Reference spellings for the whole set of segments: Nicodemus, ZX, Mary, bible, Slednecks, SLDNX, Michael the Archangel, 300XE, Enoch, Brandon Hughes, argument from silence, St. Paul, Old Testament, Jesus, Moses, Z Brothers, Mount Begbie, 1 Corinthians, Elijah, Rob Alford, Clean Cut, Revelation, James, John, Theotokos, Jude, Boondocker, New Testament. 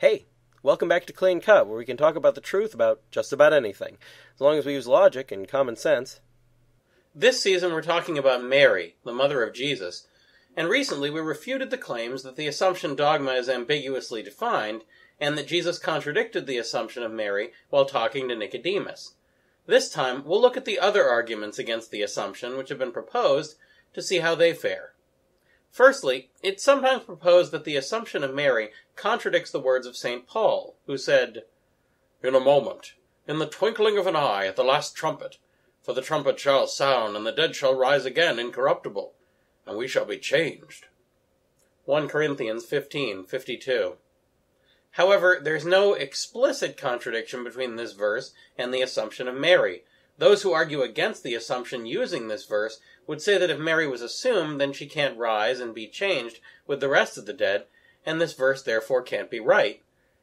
Hey, welcome back to Clean Cut, where we can talk about the truth about just about anything, as long as we use logic and common sense. This season we're talking about Mary, the mother of Jesus, and recently we refuted the claims that the Assumption dogma is ambiguously defined, and that Jesus contradicted the Assumption of Mary while talking to Nicodemus. This time we'll look at the other arguments against the Assumption which have been proposed to see how they fare. Firstly, it's sometimes proposed that the Assumption of Mary contradicts the words of St. Paul, who said, "In a moment, in the twinkling of an eye, at the last trumpet, for the trumpet shall sound, and the dead shall rise again incorruptible, and we shall be changed." 1 Corinthians 15:52. However, there's no explicit contradiction between this verse and the Assumption of Mary. Those who argue against the Assumption using this verse would say that if Mary was assumed, then she can't rise and be changed with the rest of the dead, and this verse therefore can't be right.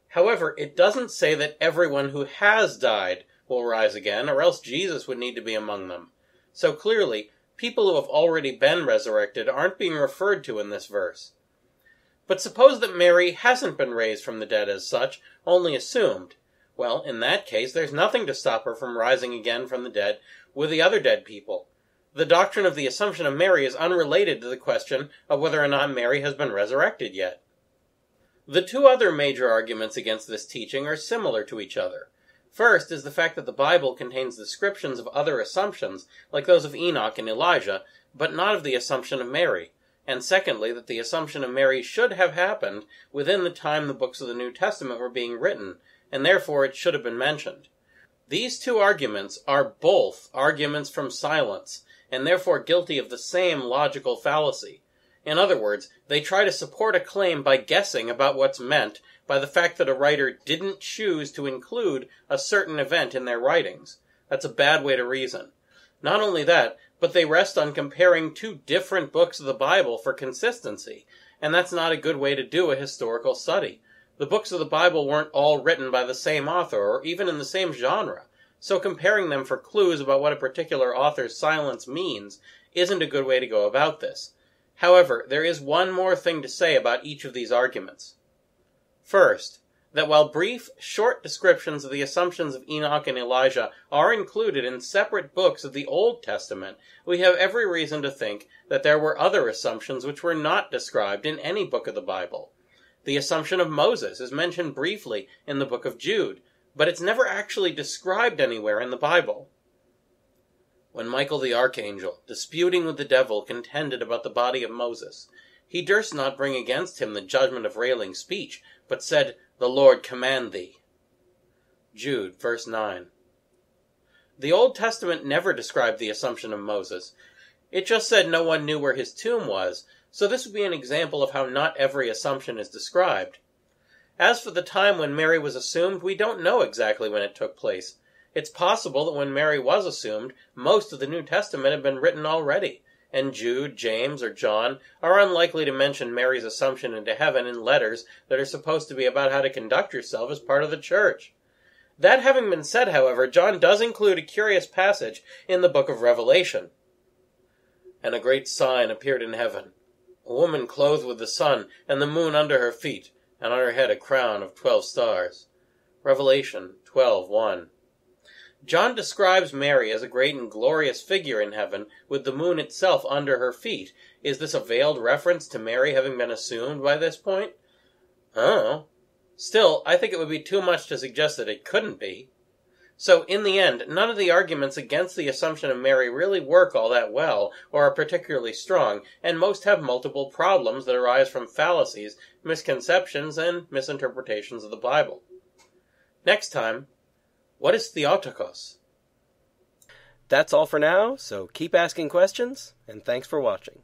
However, it doesn't say that everyone who has died will rise again, or else Jesus would need to be among them. So clearly, people who have already been resurrected aren't being referred to in this verse. But suppose that Mary hasn't been raised from the dead as such, only assumed. Well, in that case, there's nothing to stop her from rising again from the dead with the other dead people. The doctrine of the Assumption of Mary is unrelated to the question of whether or not Mary has been resurrected yet. The two other major arguments against this teaching are similar to each other. First is the fact that the Bible contains descriptions of other assumptions, like those of Enoch and Elijah, but not of the Assumption of Mary. And secondly, that the Assumption of Mary should have happened within the time the books of the New Testament were being written, and therefore it should have been mentioned. These two arguments are both arguments from silence, and therefore guilty of the same logical fallacy. In other words, they try to support a claim by guessing about what's meant by the fact that a writer didn't choose to include a certain event in their writings. That's a bad way to reason. Not only that, but they rest on comparing two different books of the Bible for consistency, and that's not a good way to do a historical study. The books of the Bible weren't all written by the same author, or even in the same genre, so comparing them for clues about what a particular author's silence means isn't a good way to go about this. However, there is one more thing to say about each of these arguments. First, that while brief, short descriptions of the assumptions of Enoch and Elijah are included in separate books of the Old Testament, we have every reason to think that there were other assumptions which were not described in any book of the Bible. The Assumption of Moses is mentioned briefly in the book of Jude, but it's never actually described anywhere in the Bible. When Michael the Archangel, disputing with the devil, contended about the body of Moses, he durst not bring against him the judgment of railing speech, but said, "The Lord command thee." Jude, verse 9. The Old Testament never described the Assumption of Moses. It just said no one knew where his tomb was, so this would be an example of how not every assumption is described. As for the time when Mary was assumed, we don't know exactly when it took place. It's possible that when Mary was assumed, most of the New Testament had been written already, and Jude, James, or John are unlikely to mention Mary's assumption into heaven in letters that are supposed to be about how to conduct yourself as part of the church. That having been said, however, John does include a curious passage in the book of Revelation. "And a great sign appeared in heaven, a woman clothed with the sun, and the moon under her feet, and on her head a crown of 12 stars. Revelation 12:1. John describes Mary as a great and glorious figure in heaven, with the moon itself under her feet. Is this a veiled reference to Mary having been assumed by this point? I don't know. Still, I think it would be too much to suggest that it couldn't be. So, in the end, none of the arguments against the Assumption of Mary really work all that well, or are particularly strong, and most have multiple problems that arise from fallacies, misconceptions, and misinterpretations of the Bible. Next time, what is Theotokos? That's all for now, so keep asking questions, and thanks for watching.